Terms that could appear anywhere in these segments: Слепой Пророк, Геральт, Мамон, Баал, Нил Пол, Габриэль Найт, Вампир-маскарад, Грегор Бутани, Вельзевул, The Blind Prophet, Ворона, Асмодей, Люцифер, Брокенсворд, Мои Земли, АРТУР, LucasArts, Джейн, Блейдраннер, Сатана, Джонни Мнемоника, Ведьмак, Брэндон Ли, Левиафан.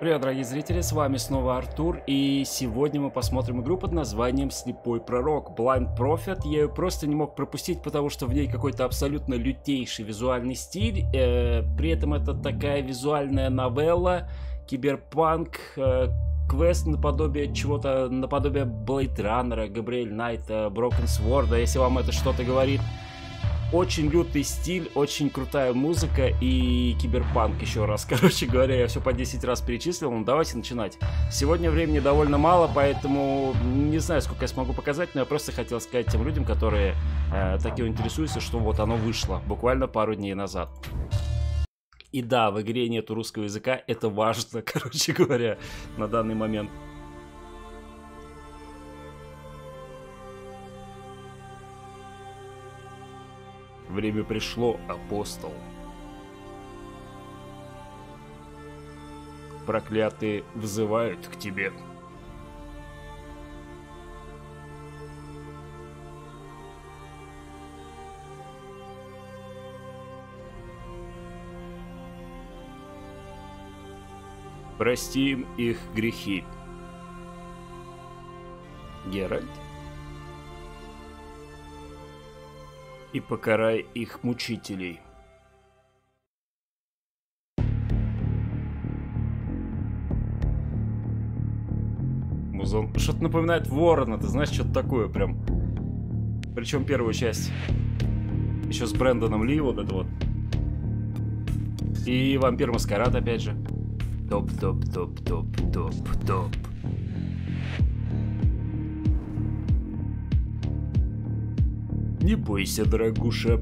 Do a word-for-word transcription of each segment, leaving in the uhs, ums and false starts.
Привет, дорогие зрители, с вами снова Артур, и сегодня мы посмотрим игру под названием Слепой Пророк, Blind Prophet. Я ее просто не мог пропустить, потому что в ней какой-то абсолютно лютейший визуальный стиль, э, при этом это такая визуальная новелла, киберпанк, э, квест наподобие чего-то, наподобие Блейдраннера, Габриэль Найта, Брокенсворда, если вам это что-то говорит. Очень лютый стиль, очень крутая музыка и киберпанк еще раз. Короче говоря, я все по десять раз перечислил, но давайте начинать. Сегодня времени довольно мало, поэтому не знаю, сколько я смогу показать, но я просто хотел сказать тем людям, которые э, таким интересуются, что вот оно вышло буквально пару дней назад. И да, в игре нету русского языка, это важно, короче говоря, на данный момент. Время пришло, апостол. Проклятые взывают к тебе. Прости им их грехи. Геральт. И покарай их мучителей. Музон. Что-то напоминает Ворона, ты знаешь, что-то такое прям. Причем первую часть. Еще с Брэндоном Ли, вот это вот. И Вампир-маскарад, опять же. Топ-топ-топ-топ-топ-топ. Не бойся, дорогуша.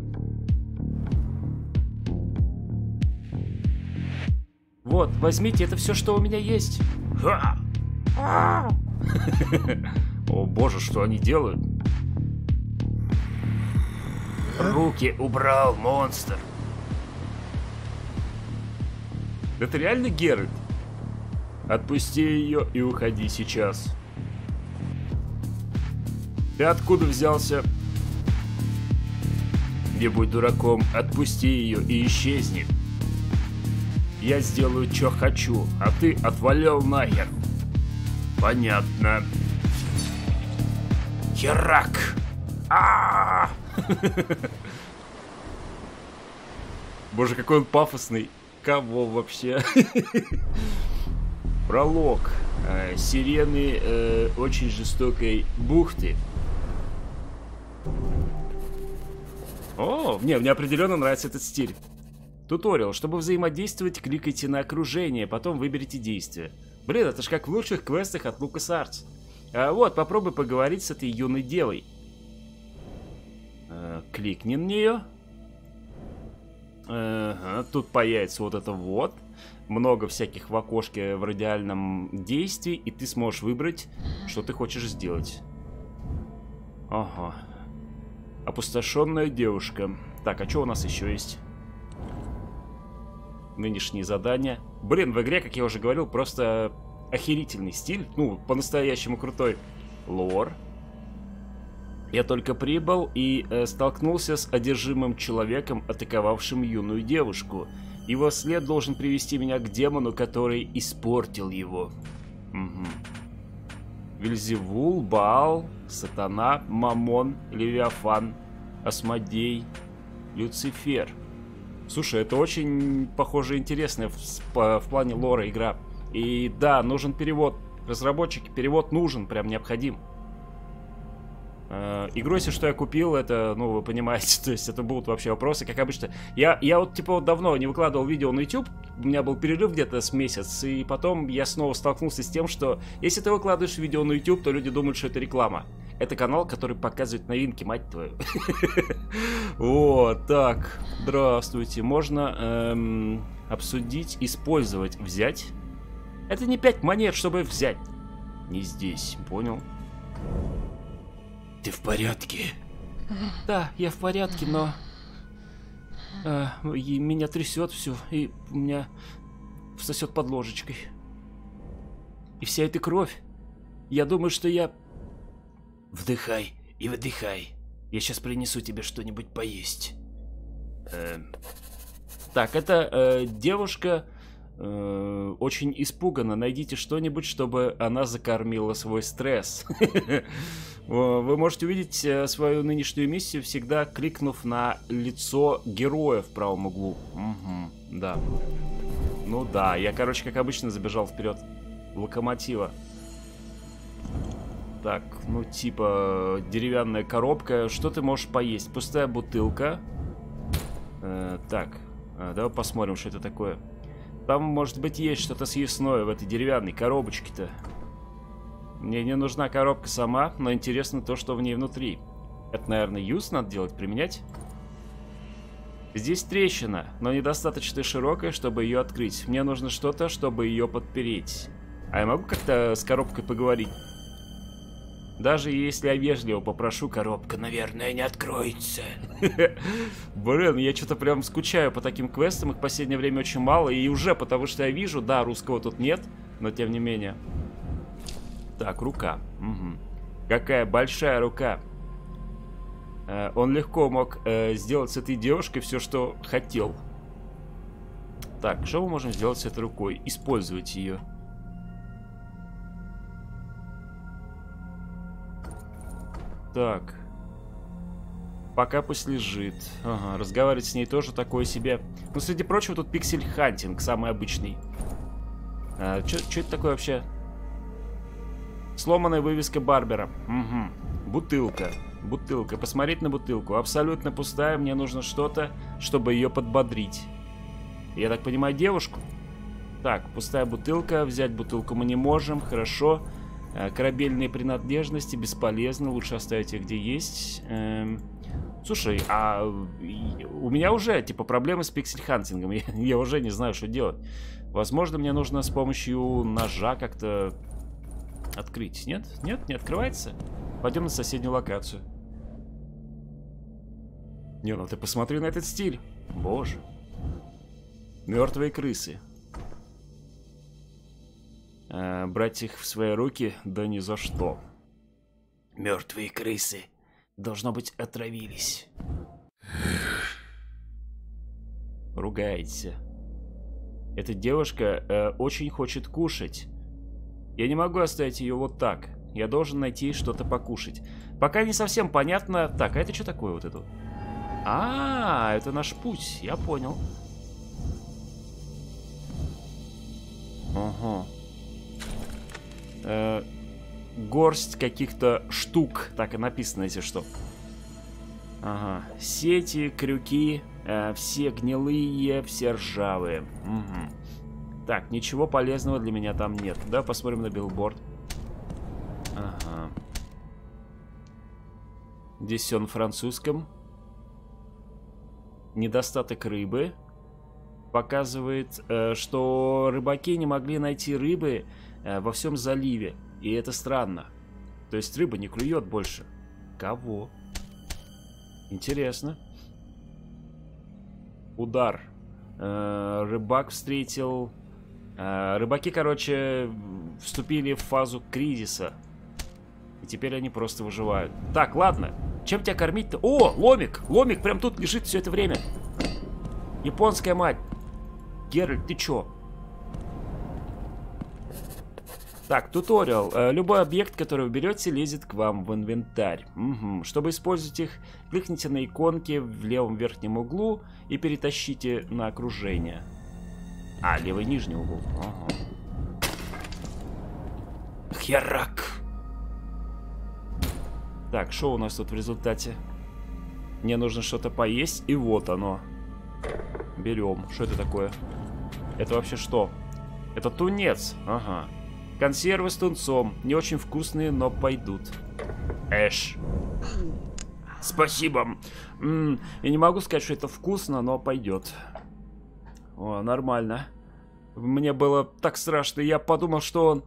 Вот, возьмите, это все, что у меня есть. О боже, что они делают? Руки убрал, монстр. Это реально Геральт? Отпусти ее и уходи сейчас. Ты откуда взялся? Не будь дураком, отпусти ее и исчезни. Я сделаю, что хочу, а ты отвалил нахер. Понятно. Херак! А-а-а! Боже, какой он пафосный. Кого вообще? Пролог. Сирены э, очень жестокой бухты. О, мне, мне определенно нравится этот стиль. Туториал. Чтобы взаимодействовать, кликайте на окружение, потом выберите действие. Блин, это ж как в лучших квестах от LucasArts. А вот, попробуй поговорить с этой юной девой. А, кликни на нее. Ага, тут появится вот это вот. Много всяких в окошке в радиальном действии, и ты сможешь выбрать, что ты хочешь сделать. Ага. Опустошенная девушка. Так, а что у нас еще есть? Нынешние задания. Блин, в игре, как я уже говорил, просто охерительный стиль. Ну, по-настоящему крутой. Лор. Я только прибыл и э, столкнулся с одержимым человеком, атаковавшим юную девушку. Его след должен привести меня к демону, который испортил его. Угу. Вельзевул, Баал, Сатана, Мамон, Левиафан, Асмодей, Люцифер. Слушай, это очень, похоже, интересная в, в плане лора игра. И да, нужен перевод. Разработчики, перевод нужен, прям необходим. Э, игру, если что, я купил, это, ну, вы понимаете, то есть это будут вообще вопросы, как обычно. Я, я вот, типа, вот давно не выкладывал видео на YouTube, у меня был перерыв где-то с месяц, и потом я снова столкнулся с тем, что если ты выкладываешь видео на YouTube, то люди думают, что это реклама. Это канал, который показывает новинки, мать твою. Вот, так, здравствуйте, можно обсудить, использовать, взять. Это не пять монет, чтобы взять. Не здесь, понял? Ты в порядке? Да, я в порядке, но э, меня трясет все, и меня всосет под ложечкой. И вся эта кровь. Я думаю, что я... Вдыхай и выдыхай. Я сейчас принесу тебе что-нибудь поесть. Э, так, это э, девушка э, очень испугана. Найдите что-нибудь, чтобы она закормила свой стресс. Вы можете увидеть свою нынешнюю миссию, всегда кликнув на лицо героя в правом углу. Угу, да. Ну да, я, короче, как обычно, забежал вперед локомотива. Так, ну типа деревянная коробка. Что ты можешь поесть? Пустая бутылка. Э, так, а, давай посмотрим, что это такое. Там, может быть, есть что-то съестное в этой деревянной коробочке-то. Мне не нужна коробка сама, но интересно то, что в ней внутри. Это, наверное, юз надо делать, применять. Здесь трещина, но недостаточно широкая, чтобы ее открыть. Мне нужно что-то, чтобы ее подпереть. А я могу как-то с коробкой поговорить? Даже если я вежливо попрошу, коробка, наверное, не откроется. Блин, я что-то прям скучаю по таким квестам. Их в последнее время очень мало. И уже потому, что я вижу, да, русского тут нет, но тем не менее. Так, рука. Угу. Какая большая рука. Э, он легко мог э, сделать с этой девушкой все, что хотел. Так, что мы можем сделать с этой рукой? Использовать ее. Так. Пока пусть лежит. Ага, разговаривать с ней тоже такое себе. Ну, среди прочего, тут пиксель-хантинг, самый обычный. А, чё, чё это такое вообще? Сломанная вывеска барбера. Угу. Бутылка. Бутылка. Посмотреть на бутылку. Абсолютно пустая. Мне нужно что-то, чтобы ее подбодрить. Я так понимаю, девушку? Так, пустая бутылка. Взять бутылку мы не можем. Хорошо. Корабельные принадлежности бесполезны. Лучше оставить их, где есть. Эм... Слушай, а у меня уже, типа, проблемы с пиксель-хантингом. Я, я уже не знаю, что делать. Возможно, мне нужно с помощью ножа как-то... открыть. Нет? Нет? Не открывается? Пойдем на соседнюю локацию. Не, ну ты посмотри на этот стиль. Боже. Мертвые крысы. А, брать их в свои руки? Да ни за что. Мертвые крысы. Должно быть, отравились. Ругается. Эта девушка э, очень хочет кушать. Я не могу оставить ее вот так. Я должен найти что-то покушать. Пока не совсем понятно. Так, а это что такое вот это? А, это наш путь. Я понял. Ага. Э-э- горсть каких-то штук. Так и написано, если что. Ага. Сети, крюки. Э- все гнилые, все ржавые. Угу. Так, ничего полезного для меня там нет. Да, посмотрим на билборд. Ага. Здесь все на французском. Недостаток рыбы. Показывает, э, что рыбаки не могли найти рыбы э, во всем заливе. И это странно. То есть рыба не клюет больше. Кого? Интересно. Удар. Э, рыбак встретил... Рыбаки, короче, вступили в фазу кризиса. И теперь они просто выживают. Так, ладно. Чем тебя кормить-то? О, ломик! Ломик прям тут лежит все это время. Японская мать. Геральт, ты чё? Так, туториал. Любой объект, который вы берете, лезет к вам в инвентарь. Угу. Чтобы использовать их, кликните на иконки в левом верхнем углу и перетащите на окружение. А, левый нижний угол. Ага. Херак. Так, что у нас тут в результате? Мне нужно что-то поесть, и вот оно. Берем. Что это такое? Это вообще что? Это тунец. Ага. Консервы с тунцом. Не очень вкусные, но пойдут. Эш. Спасибо. М-м, я не могу сказать, что это вкусно, но пойдет. О, нормально. Мне было так страшно, я подумал, что он...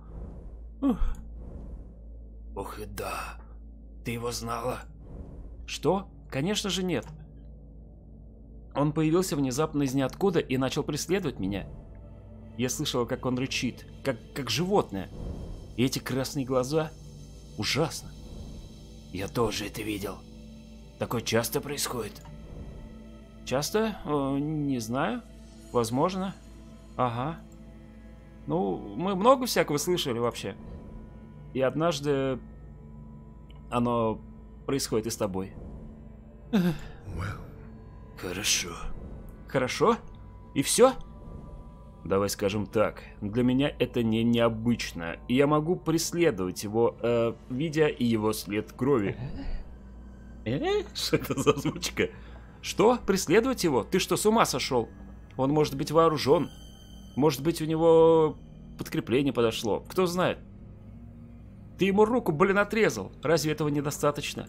Ух. Ох и да. Ты его знала? Что? Конечно же нет. Он появился внезапно из ниоткуда и начал преследовать меня. Я слышала, как он рычит, как, как животное. И эти красные глаза... Ужасно. Я тоже это видел. Такое часто происходит? Часто? Э, не знаю. Возможно. Ага. Ну, мы много всякого слышали вообще. И однажды оно происходит и с тобой. Хорошо. Хорошо? И все? Давай скажем так. Для меня это не необычно. И я могу преследовать его, э, видя и его след крови. Что это за озвучка? Что? Преследовать его? Ты что, с ума сошел? Он может быть вооружен. Может быть, у него подкрепление подошло. Кто знает. Ты ему руку, блин, отрезал. Разве этого недостаточно?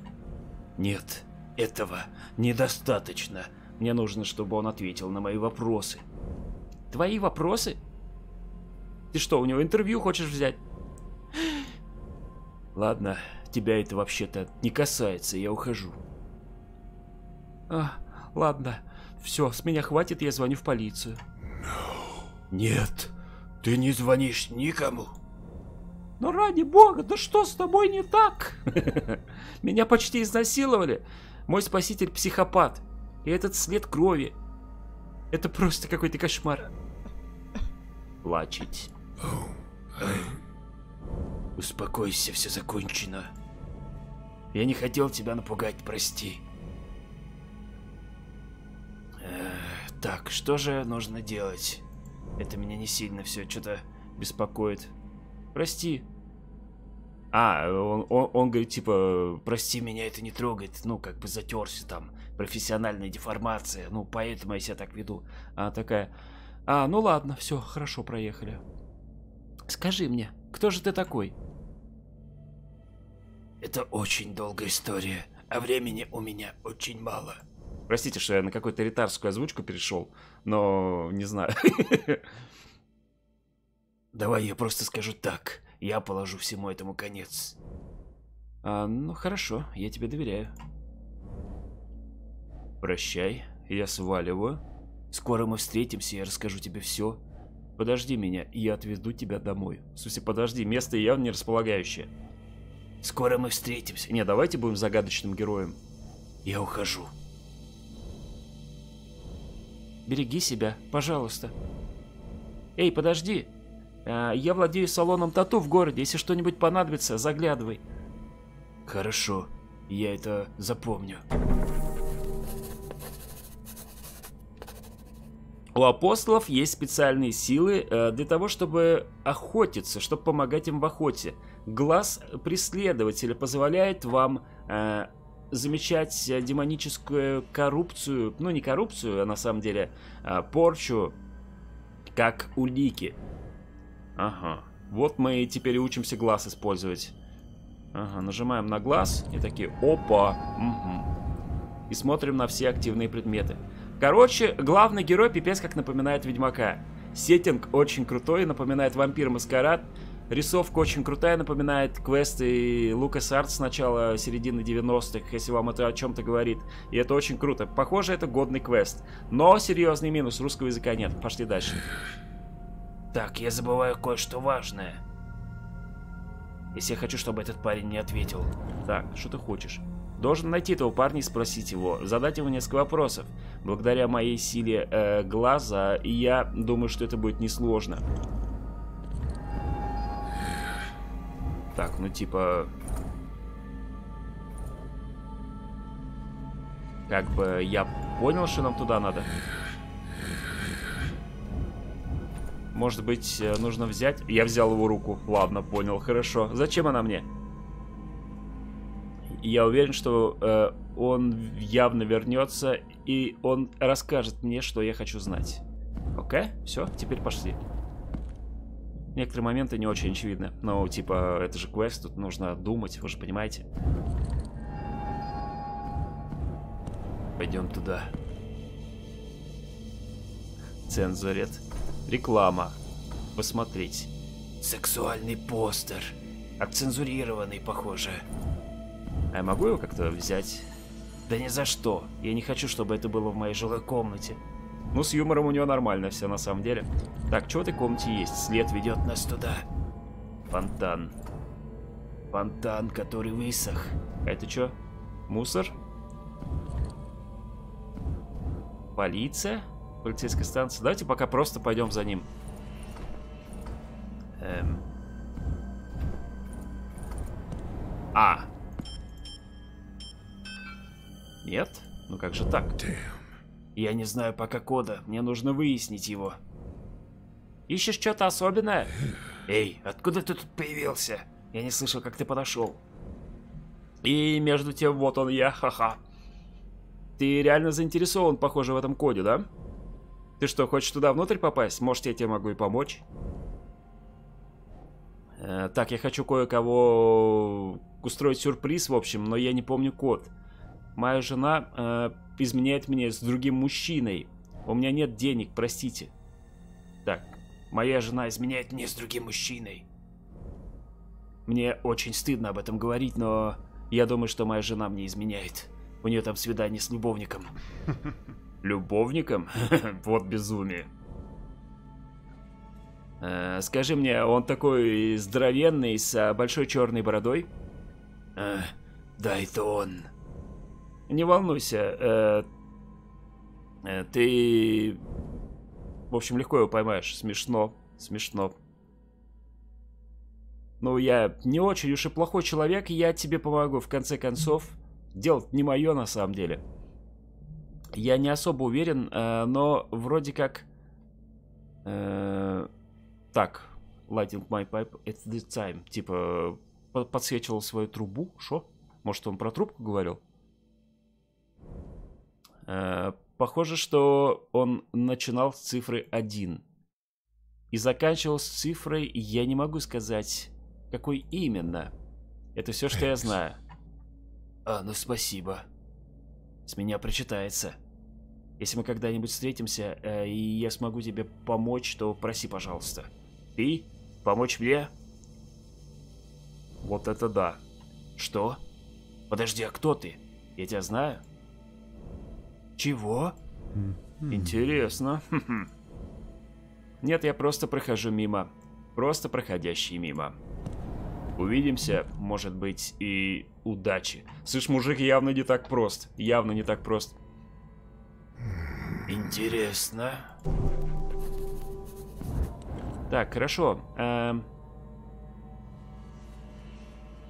Нет, этого недостаточно. Мне нужно, чтобы он ответил на мои вопросы. Твои вопросы? Ты что, у него интервью хочешь взять? Ладно, тебя это вообще-то не касается, я ухожу. А, ладно, все, с меня хватит, я звоню в полицию. Нет, ты не звонишь никому. Ну ради бога, да что с тобой не так? Меня почти изнасиловали. Мой спаситель психопат. И этот след крови. Это просто какой-то кошмар. Плачить. Успокойся, все закончено. Я не хотел тебя напугать, прости. Так, что же нужно делать? Это меня не сильно все что-то беспокоит. Прости. А, он, он, он говорит, типа, прости, меня это не трогает. Ну, как бы затерся там. Профессиональная деформация. Ну, поэтому я себя так веду. А такая... А, ну ладно, все, хорошо, проехали. Скажи мне, кто же ты такой? Это очень долгая история, а времени у меня очень мало. Простите, что я на какую-то ретарскую озвучку перешел, но не знаю. Давай я просто скажу так. Я положу всему этому конец. А, ну хорошо, я тебе доверяю. Прощай, я сваливаю. Скоро мы встретимся, я расскажу тебе все. Подожди меня, и я отвезу тебя домой. В смысле, подожди, место явно не располагающее. Скоро мы встретимся. Не, давайте будем загадочным героем. Я ухожу. Береги себя, пожалуйста. Эй, подожди. Я владею салоном тату в городе. Если что-нибудь понадобится, заглядывай. Хорошо, я это запомню. У апостолов есть специальные силы для того, чтобы охотиться, чтобы помогать им в охоте. Глаз преследователя позволяет вам э, замечать демоническую коррупцию, ну не коррупцию, а на самом деле э, порчу, как улики. Ага, вот мы теперь учимся глаз использовать. Ага, нажимаем на глаз и такие, опа, угу. И смотрим на все активные предметы. Короче, главный герой пипец как напоминает Ведьмака. Сеттинг очень крутой, напоминает Вампир-маскарад. Рисовка очень крутая, напоминает квесты LucasArts с начала середины девяностых, если вам это о чем-то говорит. И это очень круто. Похоже, это годный квест. Но серьезный минус, русского языка нет. Пошли дальше. Так, я забываю кое-что важное. Если я хочу, чтобы этот парень не ответил. Так, что ты хочешь? Должен найти этого парня и спросить его, задать ему несколько вопросов. Благодаря моей силе э, глаза, я думаю, что это будет несложно. Так, ну типа... Как бы я понял, что нам туда надо. Может быть, нужно взять... Я взял его руку. Ладно, понял, хорошо. Зачем она мне? Я уверен, что э, он явно вернется, и он расскажет мне, что я хочу знать. Окей, все, теперь пошли. Некоторые моменты не очень очевидны. Но, типа, это же квест, тут нужно думать, вы же понимаете. Пойдем туда. Цензурит. Реклама. Посмотреть. Сексуальный постер. Отцензурированный, похоже. А я могу его как-то взять? Да ни за что. Я не хочу, чтобы это было в моей жилой комнате. Ну, с юмором у него нормально все, на самом деле. Так, что в этой комнате есть? След ведет нас туда. Фонтан. Фонтан, который высох. А это что? Мусор? Полиция? Полицейская станция? Давайте пока просто пойдем за ним. Эм... А. Нет? Ну как же так? Я не знаю пока кода. Мне нужно выяснить его. Ищешь что-то особенное? Эй, откуда ты тут появился? Я не слышал, как ты подошел. И между тем, вот он я, ха-ха. Ты реально заинтересован, похоже, в этом коде, да? Ты что, хочешь туда внутрь попасть? Может, я тебе могу и помочь? Э, так, я хочу кое-кого устроить сюрприз, в общем, но я не помню код. Моя жена э, изменяет меня с другим мужчиной. У меня нет денег, простите. Так, моя жена изменяет меня с другим мужчиной. Мне очень стыдно об этом говорить, но я думаю, что моя жена мне изменяет. У нее там свидание с любовником. Любовником? Вот безумие. Э, скажи мне, он такой здоровенный, с большой черной бородой? Э, да, это он. Не волнуйся. Э, э, ты... В общем, легко его поймаешь. Смешно. Смешно. Ну, я не очень уж и плохой человек, я тебе помогу. В конце концов, дело не мое на самом деле. Я не особо уверен, э, но вроде как... Э, так, lighting my pipe at the time. Типа, подсвечивал свою трубу. Шо? Может, он про трубку говорил? Э, похоже, что он начинал с цифры один. И заканчивал с цифрой, я не могу сказать, какой именно. Это все, что я знаю. А, ну спасибо. С меня причитается. Если мы когда-нибудь встретимся, э, и я смогу тебе помочь, то проси, пожалуйста. Ты? Помочь мне? Вот это да. Что? Подожди, а кто ты? Я тебя знаю? Чего? Интересно. Нет, я просто прохожу мимо. Просто проходящий мимо. Увидимся, может быть, и удачи. Слышь, мужик явно не так прост. Явно не так прост. Интересно. Так, хорошо. Эм...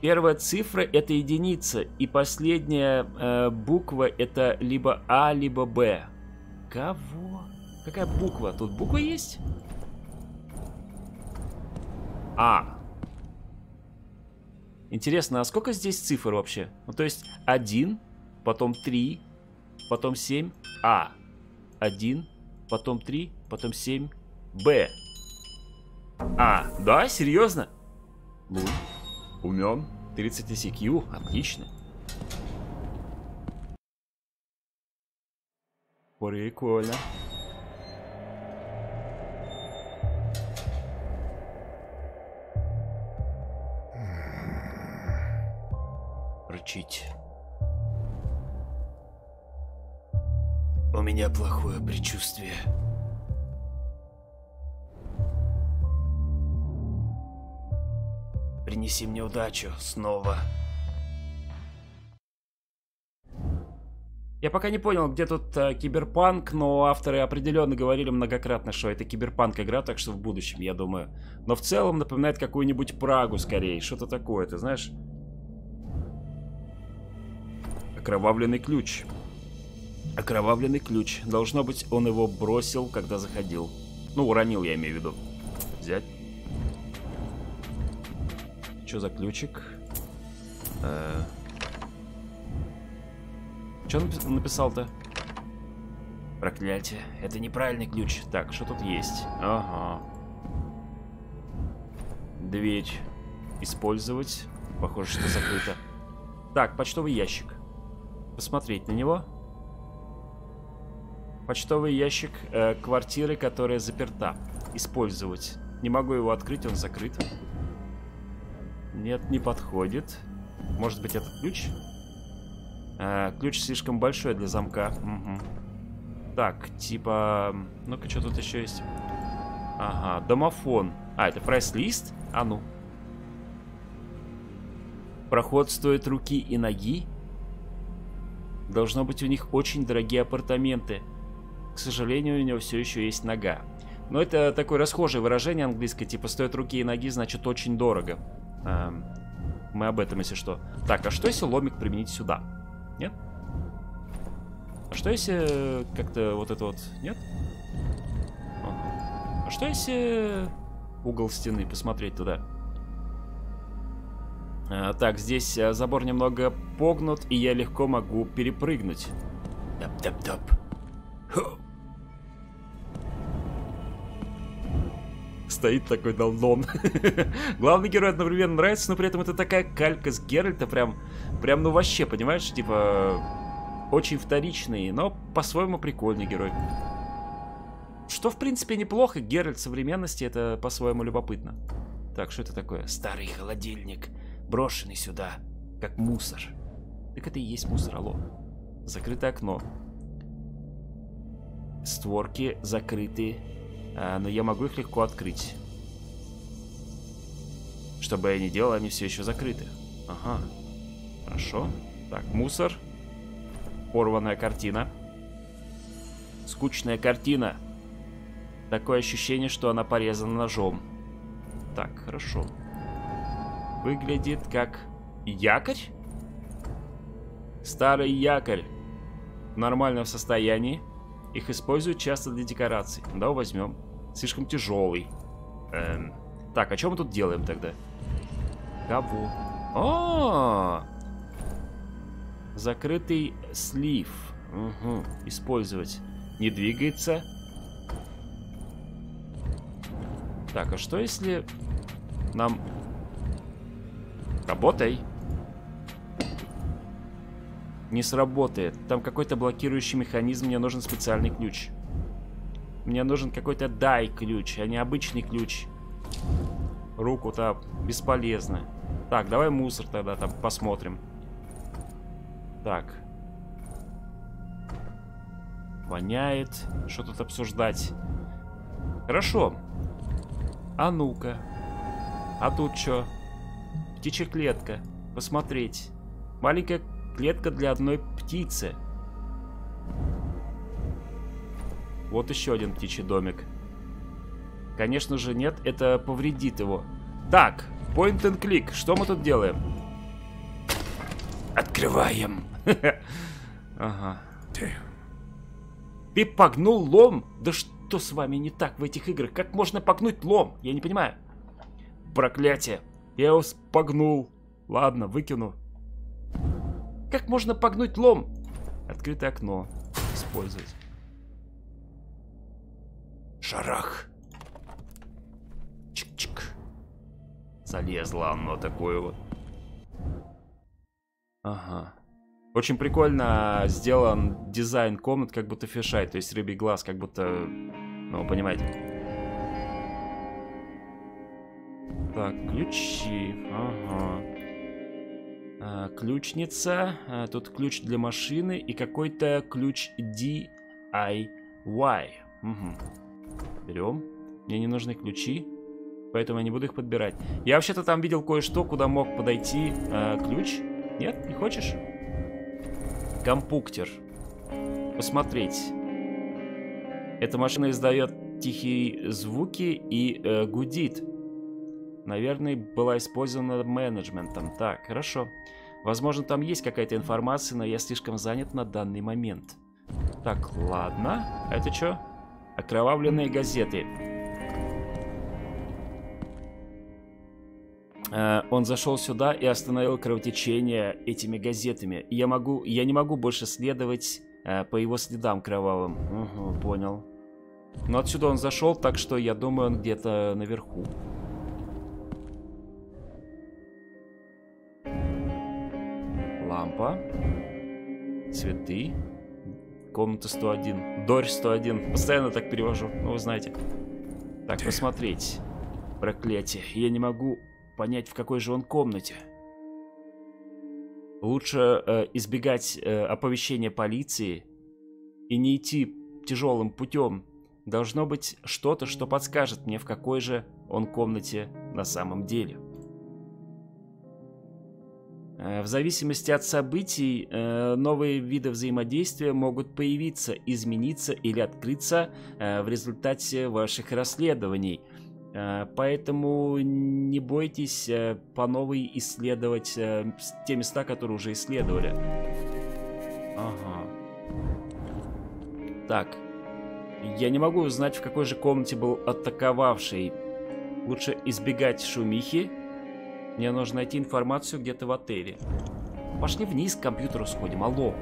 Первая цифра — это единица. И последняя э, буква — это либо А, либо Б. Кого? Какая буква? Тут буква есть? А. Интересно, а сколько здесь цифр вообще? Ну, то есть один, потом три, потом семь, А. один, потом три, потом семь, Б. А, да? Серьезно? Ну, умен. тридцать ай кью, отлично. Прикольно. Рычить. У меня плохое предчувствие. Принеси мне удачу снова. Я пока не понял, где тут э, киберпанк, но авторы определенно говорили многократно, что это киберпанк игра, так что в будущем, я думаю. Но в целом напоминает какую-нибудь Прагу скорее, что-то такое, ты знаешь? Окровавленный ключ. Окровавленный ключ. Должно быть, он его бросил, когда заходил. Ну, уронил, я имею в виду. Взять. Что за ключик? Э-э- Что он написал-то? Проклятие. Это неправильный ключ. Так, что тут есть? Ага. Дверь. Использовать. Похоже, что закрыто. Так, почтовый ящик. Посмотреть на него. Почтовый ящик э, квартиры, которая заперта. Использовать. Не могу его открыть, он закрыт. Нет, не подходит. Может быть, это ключ? Э, ключ слишком большой для замка. Угу. Так, типа... Ну-ка, что тут еще есть? Ага, домофон. А, это прайс-лист? А ну. Проход стоит руки и ноги. Должно быть, у них очень дорогие апартаменты. К сожалению, у него все еще есть нога. Но это такое расхожее выражение английское, типа стоит руки и ноги, значит очень дорого. А, мы об этом, если что. Так, а что если ломик применить сюда? Нет? А что если как-то вот это вот... Нет? А что если угол стены посмотреть туда? А, так, здесь забор немного погнут, и я легко могу перепрыгнуть. Тап-тап-тап. Стоит такой долдон. Главный герой одновременно нравится, но при этом это такая калька с Геральта, прям, прям ну вообще, понимаешь, типа очень вторичный, но по-своему прикольный герой. Что в принципе неплохо, Геральт в современности это по-своему любопытно. Так, что это такое? Старый холодильник, брошенный сюда, как мусор. Так это и есть мусор, алло. Закрытое окно. Створки закрыты. А, но я могу их легко открыть. Что бы я ни делал, они все еще закрыты. Ага. Хорошо. Так, мусор. Порванная картина. Скучная картина. Такое ощущение, что она порезана ножом. Так, хорошо. Выглядит как якорь. Старый якорь. В нормальном состоянии. Их используют часто для декораций. Да, возьмем. Слишком тяжелый. Эм. Так, а что мы тут делаем тогда? Кабу. О! Закрытый слив. Угу. Использовать. Не двигается. Так, а что если нам... Работай. Не сработает. Там какой-то блокирующий механизм. Мне нужен специальный ключ. Мне нужен какой-то дай ключ, а не обычный ключ. Руку-то бесполезно. Так, давай мусор тогда там посмотрим. Так. Воняет. Что тут обсуждать? Хорошо. А ну-ка. А тут что? Птичья клетка. Посмотреть. Маленькая клетка для одной птицы. Вот еще один птичий домик. Конечно же нет, это повредит его. Так, point and click. Что мы тут делаем? Открываем. Ага. Ты погнул лом? Да что с вами не так в этих играх? Как можно погнуть лом? Я не понимаю. Проклятие. Я его погнул. Ладно, выкину. Как можно погнуть лом? Открытое окно. Использовать. Шарах. Чик-чик. Залезло оно такое вот. Ага. Очень прикольно сделан дизайн комнат, как будто фишай. То есть рыбий глаз, как будто... Ну, понимаете. Так, ключи. Ага. Ключница. Тут ключ для машины и какой-то ключ ди ай уай. Угу. Берем. Мне не нужны ключи, поэтому я не буду их подбирать. Я вообще-то там видел кое-что, куда мог подойти э, ключ. Нет, не хочешь? Компуктер. Посмотреть. Эта машина издает тихие звуки и э, гудит. Наверное, была использована менеджментом. Так, хорошо. Возможно, там есть какая-то информация, но я слишком занят на данный момент. Так, ладно. А это что? Окровавленные газеты. Э, он зашел сюда и остановил кровотечение этими газетами. Я могу, я не могу больше следовать э, по его следам кровавым. Угу, понял. Но отсюда он зашел, так что я думаю, он где-то наверху. Лампа. Цветы. Комната сто один. Дорь сто один. Постоянно так перевожу. Ну, вы знаете. Так, посмотреть. Проклятие. Я не могу понять, в какой же он комнате. Лучше э, избегать э, оповещения полиции и не идти тяжелым путем. Должно быть что-то, что подскажет мне, в какой же он комнате на самом деле. В зависимости от событий, новые виды взаимодействия могут появиться, измениться или открыться в результате ваших расследований. Поэтому не бойтесь по новой исследовать те места, которые уже исследовали. Ага. Так. Я не могу узнать, в какой же комнате был атаковавший. Лучше избегать шумихи. Мне нужно найти информацию где-то в отеле. Пошли вниз, к компьютеру сходим. Алло.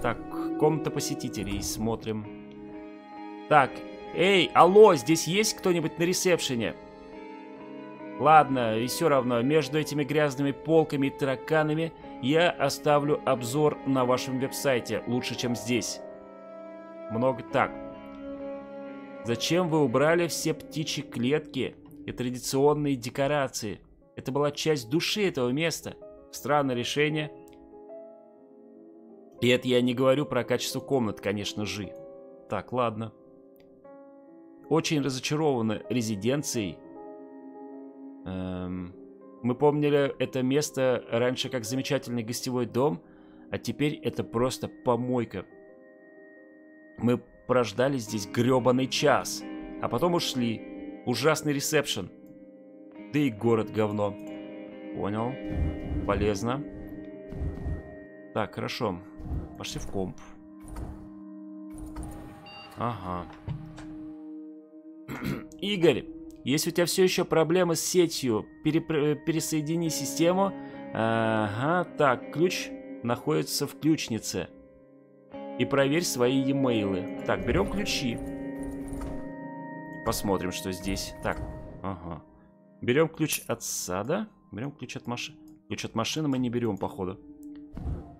Так, комната посетителей. Смотрим. Так. Эй, алло, здесь есть кто-нибудь на ресепшене? Ладно, и все равно, между этими грязными полками и тараканами я оставлю обзор на вашем веб-сайте. Лучше, чем здесь. Много так. Зачем вы убрали все птичьи клетки и традиционные декорации? Это была часть души этого места. Странное решение. И это я не говорю про качество комнат, конечно же. Так, ладно. Очень разочарованы резиденцией. Эм, мы помнили это место раньше как замечательный гостевой дом, а теперь это просто помойка. Мы прождали здесь гребаный час, а потом ушли. Ужасный ресепшн. Да и город говно. Понял. Полезно. Так, хорошо. Пошли в комп. Ага. Игорь, если у тебя все еще проблемы с сетью, перепро... пересоедини систему. Ага, так, ключ находится в ключнице. И проверь свои e-mail. Так, берем ключи. Посмотрим, что здесь. Так, ага. Берем ключ от сада. Берем ключ от машины. Ключ от машины мы не берем, походу.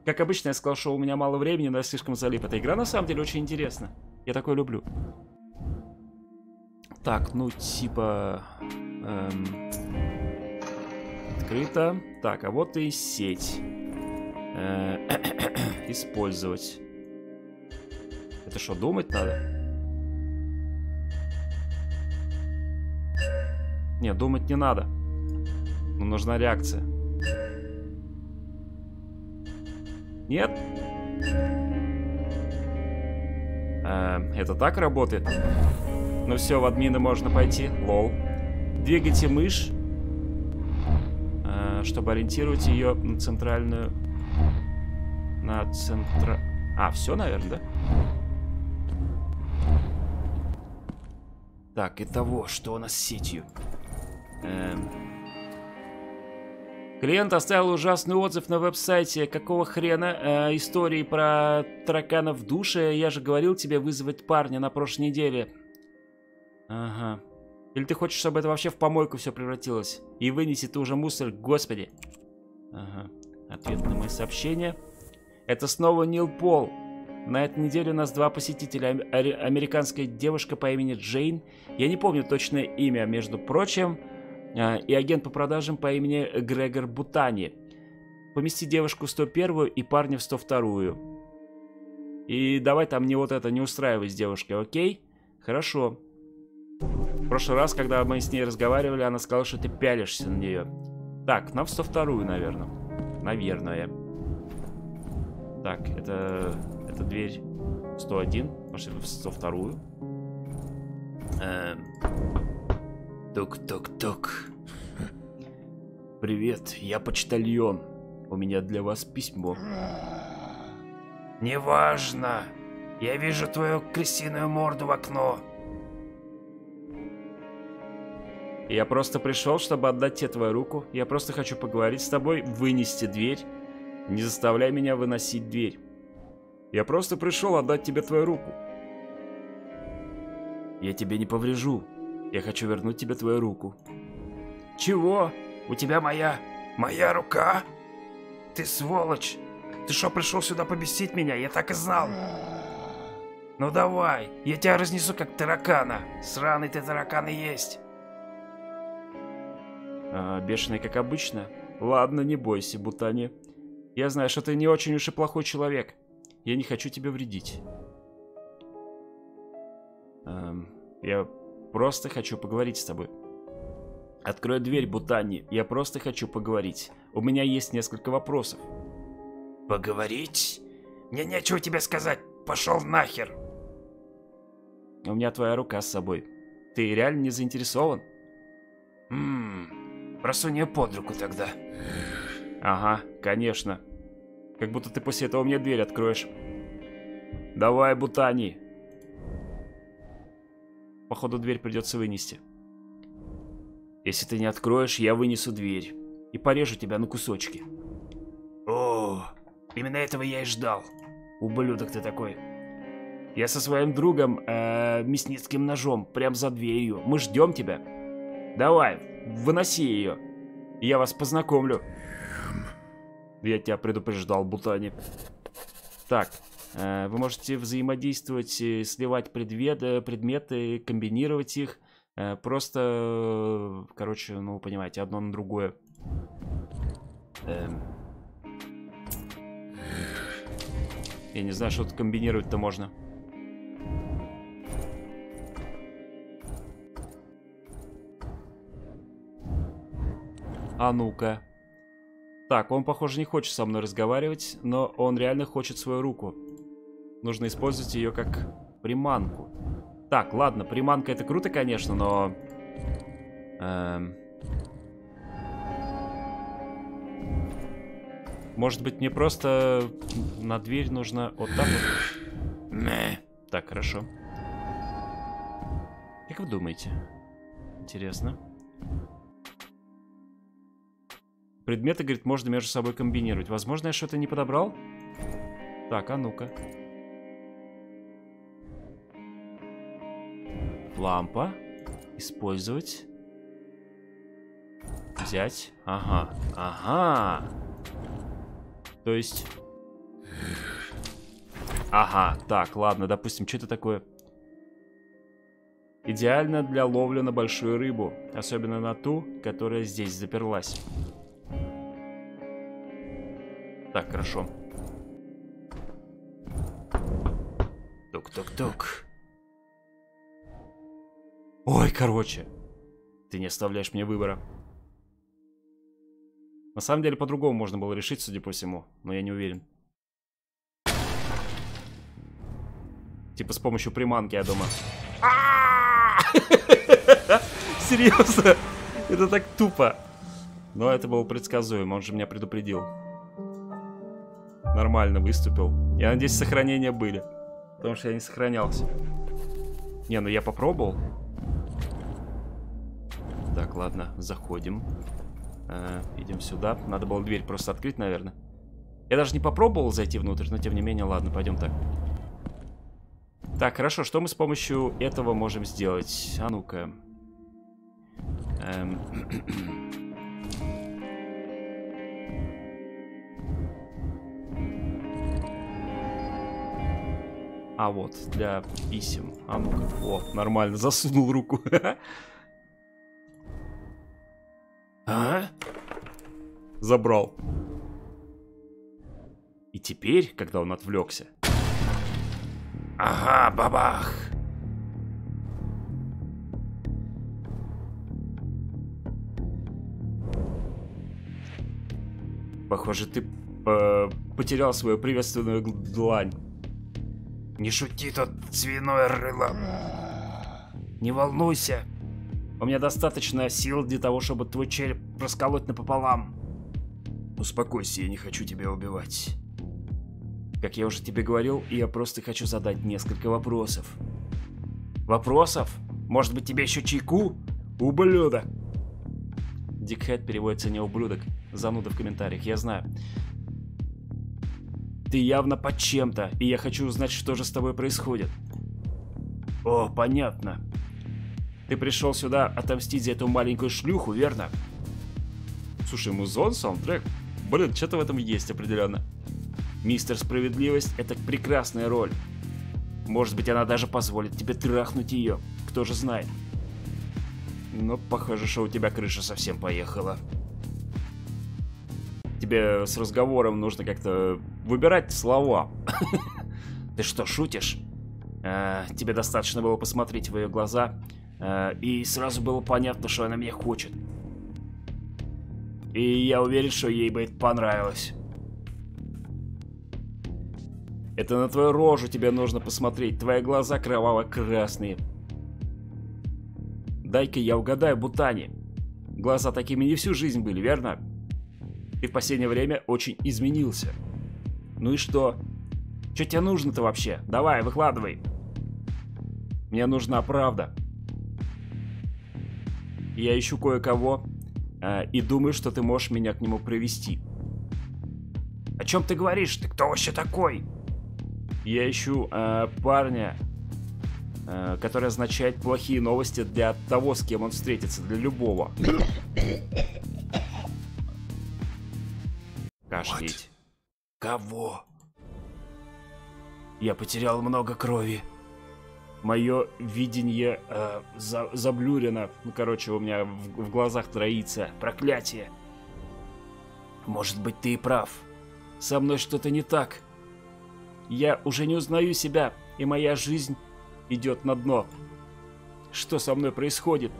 Как обычно, я сказал, что у меня мало времени, но я слишком залип. Эта игра на самом деле очень интересна. Я такое люблю. Так, ну типа... Эм, открыто. Так, а вот и сеть. Э, использовать. Это что, думать надо? Не, думать не надо. Но нужна реакция. Нет? Э, это так работает? Ну все, в админы можно пойти. Лол. Двигайте мышь, чтобы ориентировать ее на центральную... На центра... А, все, наверное, да? Так, итого, что у нас с сетью? Эм... Клиент оставил ужасный отзыв на веб-сайте. Какого хрена? Э, истории про таракана в душе. Я же говорил тебе вызвать парня на прошлой неделе. Ага. Или ты хочешь, чтобы это вообще в помойку все превратилось? И вынеси ты уже мусор, господи. Ага. Ответ на мои сообщения. Это снова Нил Пол. На этой неделе у нас два посетителя. Американская девушка по имени Джейн. Я не помню точное имя, между прочим. И агент по продажам по имени Грегор Бутани. Помести девушку в сто первую и парня в сто вторую. И давай там не вот это, не устраивай с девушкой, окей? Хорошо. В прошлый раз, когда мы с ней разговаривали, она сказала, что ты пялишься на нее. Так, нам в сто вторую, наверное. Наверное. Так, это... Это дверь сто один. Пошли в сто вторую. Тук-тук-тук. Привет, я почтальон. У меня для вас письмо. Неважно. Я вижу твою крысиную морду в окно. Я просто пришел, чтобы отдать тебе твою руку. Я просто хочу поговорить с тобой. Вынести дверь. Не заставляй меня выносить дверь. Я просто пришел отдать тебе твою руку. Я тебе не поврежу. Я хочу вернуть тебе твою руку. Чего? У тебя моя... Моя рука? Ты сволочь. Ты что, пришел сюда побесить меня? Я так и знал. Ну давай. Я тебя разнесу как таракана. Сраный ты таракан и есть. А, бешеный, как обычно. Ладно, не бойся, Бутани. Я знаю, что ты не очень уж и плохой человек. Я не хочу тебе вредить. Эм, я просто хочу поговорить с тобой. Открой дверь, Бутани, я просто хочу поговорить. У меня есть несколько вопросов. Поговорить? Мне нечего тебе сказать, пошел нахер. У меня твоя рука с собой. Ты реально не заинтересован? Ммм, просунь ее под руку тогда. Ага, конечно. Как будто ты после этого мне дверь откроешь. Давай, Бутани. Походу, дверь придется вынести. Если ты не откроешь, я вынесу дверь. И порежу тебя на кусочки. О, именно этого я и ждал. Ублюдок ты такой. Я со своим другом, э, мясницким ножом, прям за дверью. Мы ждем тебя. Давай, выноси ее. Я вас познакомлю. Я тебя предупреждал, Бутани. Так, э, вы можете взаимодействовать, сливать предметы, предметы, комбинировать их. Э, просто, короче, ну, понимаете, одно на другое. Эм. Я не знаю, что тут комбинировать-то можно. А ну-ка. Так, он, похоже, не хочет со мной разговаривать, но он реально хочет свою руку. Нужно использовать ее как приманку. Так, ладно, приманка это круто, конечно, но... Эм... Может быть, мне просто на дверь нужно вот так вот? Так, хорошо. Как вы думаете? Интересно. Предметы, говорит, можно между собой комбинировать. Возможно, я что-то не подобрал? Так, а ну-ка. Лампа. Использовать. Взять. Ага. Ага. То есть... Ага. Так, ладно, допустим, что это такое? Идеально для ловли на большую рыбу. Особенно на ту, которая здесь заперлась. Так, хорошо. Тук-тук-тук. Ой, короче. Ты не оставляешь мне выбора. На самом деле, по-другому можно было решить, судя по всему. Но я не уверен. Типа с помощью приманки, я думаю. Серьезно? Это так тупо. Но это было предсказуемо. Он же меня предупредил. Нормально выступил. Я надеюсь, сохранения были. Потому что я не сохранялся. Не, ну я попробовал. Так, ладно, заходим. Э, идем сюда. Надо было дверь просто открыть, наверное. Я даже не попробовал зайти внутрь, но тем не менее, ладно, пойдем так. Так, хорошо, что мы с помощью этого можем сделать? А ну-ка. Эм... А вот, для писем. А ну-ка. О, нормально, засунул руку. А? Забрал. И теперь, когда он отвлекся... Ага, бабах! Похоже, ты э, потерял свою приветственную длань. Не шути тут, свиное рыло. Не волнуйся. У меня достаточно сил для того, чтобы твой череп расколоть напополам. Успокойся, я не хочу тебя убивать. Как я уже тебе говорил, я просто хочу задать несколько вопросов. Вопросов? Может быть, тебе еще чайку? Ублюдок. Дикхэд переводится не ублюдок. Зануда в комментариях, я знаю. Ты явно под чем-то, и я хочу узнать, что же с тобой происходит. О, понятно. Ты пришел сюда отомстить за эту маленькую шлюху, верно? Слушай, музон, саундтрек. Блин, что-то в этом есть определенно. Мистер Справедливость — это прекрасная роль. Может быть, она даже позволит тебе трахнуть ее, кто же знает. Но похоже, что у тебя крыша совсем поехала. Тебе с разговором нужно как-то выбирать слова. Ты что, шутишь? Э, тебе достаточно было посмотреть в ее глаза, э, и сразу было понятно, что она меня хочет. И я уверен, что ей бы это понравилось. Это на твою рожу тебе нужно посмотреть. Твои глаза кроваво-красные. Дай-ка я угадаю, Бутани. Глаза такими не всю жизнь были, верно? Ты в последнее время очень изменился. Ну и что? Что тебе нужно-то вообще? Давай, выкладывай. Мне нужна правда. Я ищу кое-кого э, и думаю, что ты можешь меня к нему привести. О чем ты говоришь? Ты кто вообще такой? Я ищу э, парня, э, который означает плохие новости для того, с кем он встретится, для любого. Кашлять. Кого? Я потерял много крови. Мое видение э, за, заблюрено. Ну, короче, у меня в, в глазах троится. Проклятие. Может быть, ты и прав. Со мной что-то не так. Я уже не узнаю себя, и моя жизнь идет на дно. Что со мной происходит?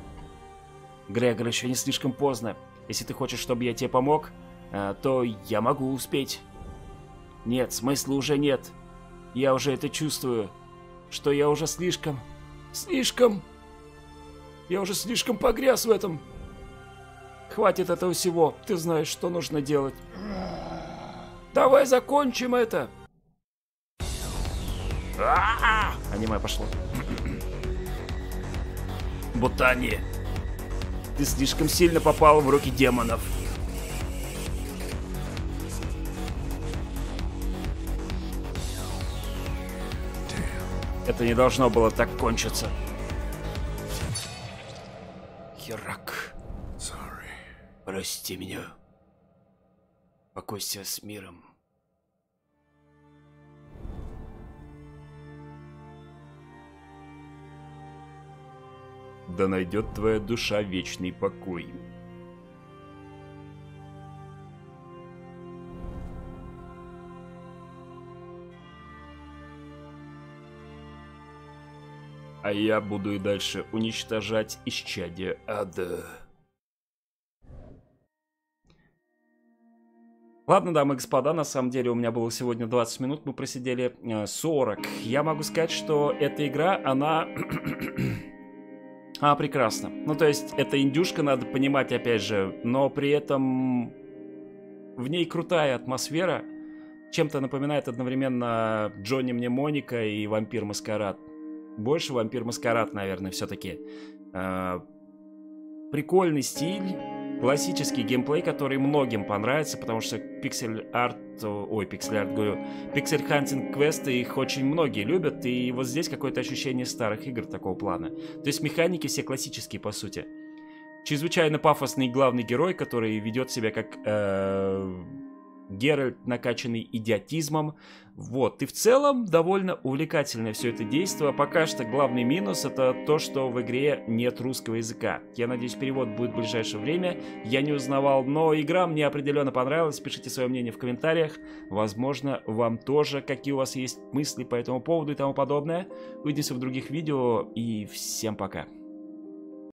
Грегор, еще не слишком поздно. Если ты хочешь, чтобы я тебе помог, э, то я могу успеть. Нет, смысла уже нет. Я уже это чувствую. Что я уже слишком, слишком, я уже слишком погряз в этом. Хватит этого всего, ты знаешь, что нужно делать. Давай закончим это. А-а-а! Аниме пошло. Бутани, ты слишком сильно попал в руки демонов. Это не должно было так кончиться. Херак. Sorry. Прости меня. Покойся с миром. Да найдет твоя душа вечный покой. А я буду и дальше уничтожать исчадие ада. Ладно, дамы и господа, на самом деле у меня было сегодня двадцать минут, мы просидели сорок. Я могу сказать, что эта игра, она... а, прекрасно. Ну, то есть, это индюшка, надо понимать, опять же, но при этом в ней крутая атмосфера. Чем-то напоминает одновременно Джонни Мнемоника и Вампир-маскарад. Больше Вампир-маскарад, наверное, все-таки. Э-э- прикольный стиль, классический геймплей, который многим понравится, потому что пиксель-арт, ой, пиксель-арт, говорю, пиксель-хантинг-квесты их очень многие любят, и вот здесь какое-то ощущение старых игр такого плана. То есть механики все классические, по сути. Чрезвычайно пафосный главный герой, который ведет себя как... Э-э- Геральт, накачанный идиотизмом. Вот, и в целом довольно увлекательное все это действие. Пока что главный минус — это то, что в игре нет русского языка. Я надеюсь, перевод будет в ближайшее время. Я не узнавал, но игра мне определенно понравилась. Пишите свое мнение в комментариях. Возможно, вам тоже, какие у вас есть мысли по этому поводу и тому подобное. Увидимся в других видео, и всем пока.